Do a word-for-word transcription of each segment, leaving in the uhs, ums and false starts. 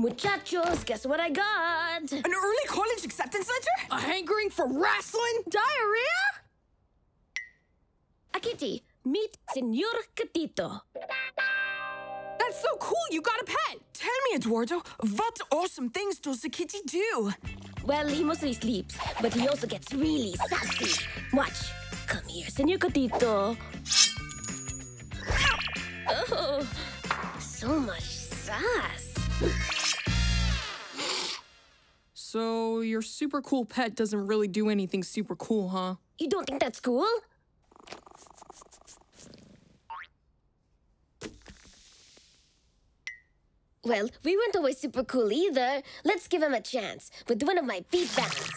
Muchachos, guess what I got? An early college acceptance letter? A hankering for wrestling? Diarrhea? A kitty. Meet Señor Gatito. That's so cool, you got a pet! Tell me, Eduardo, what awesome things does the kitty do? Well, he mostly sleeps, but he also gets really sassy. Watch. Come here, Señor Gatito. Oh, so much sass. So, your super cool pet doesn't really do anything super cool, huh? You don't think that's cool? Well, we weren't always super cool either. Let's give him a chance with one of my beat bands.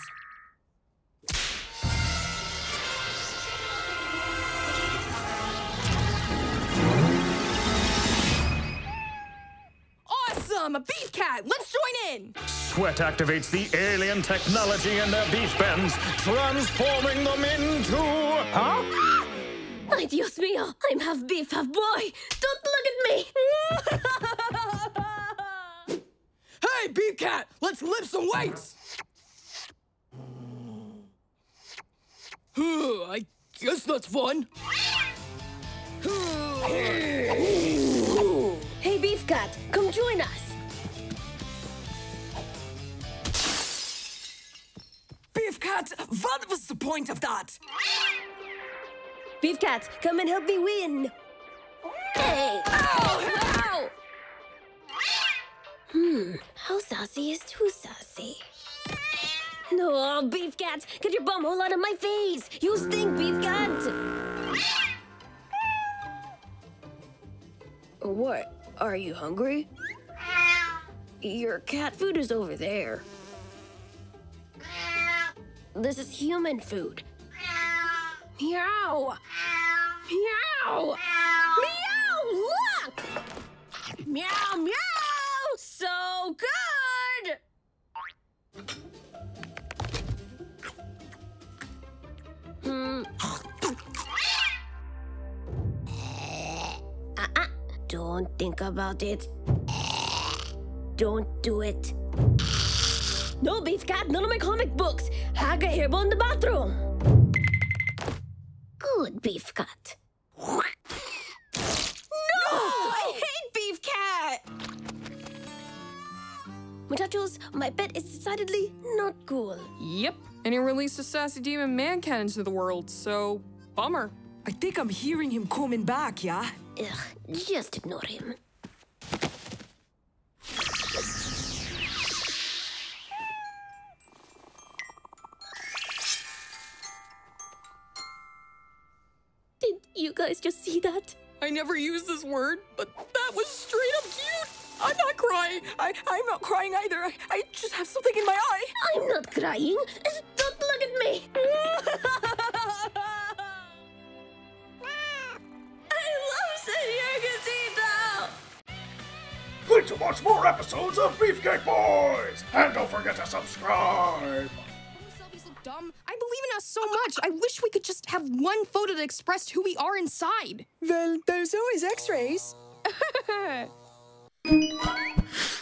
Awesome! A beef cat! Let's join in! Sweat activates the alien technology in their beef bands, transforming them into... Huh? Ah! Ay, Dios mío! I'm half beef, half boy! Don't look at me! Hey, Beef Cat, let's lift some weights! I guess that's fun. Hey, Beef Cat, come join us. Beef Cat, what was the point of that? Beef Cat, come and help me win. Hey! Ow! Ow! Hmm, how sassy is too sassy? No, oh, Beef Cat, get your bum hole out of my face! You stink, Beef Cat! What? Are you hungry? Your cat food is over there. This is human food. Meow! Meow! Meow! Look! Meow! Meow! So good! Hmm. Uh-uh. Don't think about it. Don't do it. No, Beef Cat, none of my comic books. Hag a hairball in the bathroom. Good, Beef Cat. No! I hate Beef Cat! Muchachos, my pet is decidedly not cool. Yep, and he released a sassy demon man-cat into the world, so bummer. I think I'm hearing him coming back, yeah? Ugh, just ignore him. Did you guys just see that? I never use this word, but that was straight up cute! I'm not crying. I, I'm not crying either. I, I just have something in my eye. I'm not crying. Just don't look at me. I love Señor Gatito. Click to watch more episodes of Beefcake Boys. And don't forget to subscribe. Selfies look dumb. I believe in us so much. I wish we could just have one photo that expressed who we are inside. Well, there's always x-rays. What?